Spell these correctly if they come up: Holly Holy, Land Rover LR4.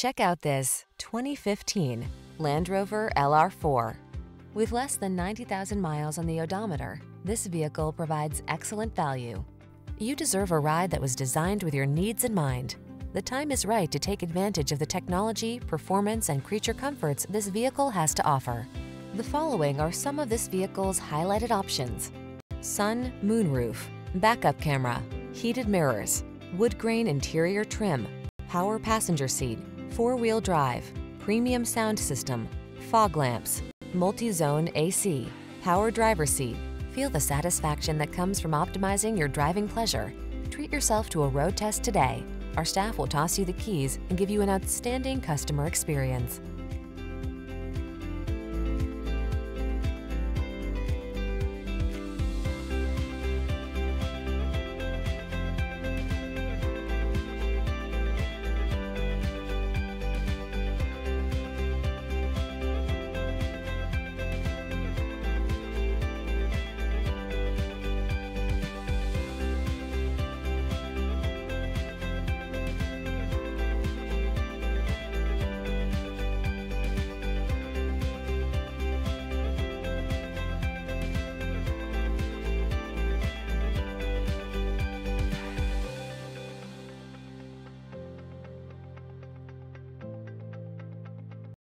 Check out this 2015 Land Rover LR4. With less than 90,000 miles on the odometer, this vehicle provides excellent value. You deserve a ride that was designed with your needs in mind. The time is right to take advantage of the technology, performance, and creature comforts this vehicle has to offer. The following are some of this vehicle's highlighted options: sun, moonroof, backup camera, heated mirrors, wood grain interior trim, power passenger seat, four-wheel drive, premium sound system, fog lamps, multi-zone AC, power driver seat. Feel the satisfaction that comes from optimizing your driving pleasure. Treat yourself to a road test today. Our staff will toss you the keys and give you an outstanding customer experience.